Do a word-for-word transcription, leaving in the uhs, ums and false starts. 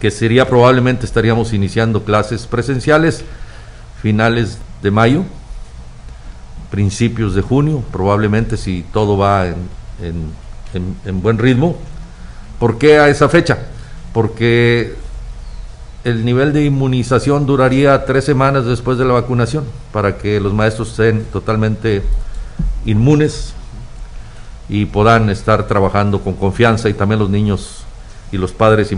que sería probablemente estaríamos iniciando clases presenciales finales de mayo, principios de junio, probablemente, si todo va en, en, en, en buen ritmo. ¿Por qué a esa fecha? Porque el nivel de inmunización duraría tres semanas después de la vacunación, para que los maestros estén totalmente inmunes y puedan estar trabajando con confianza, y también los niños y los padres.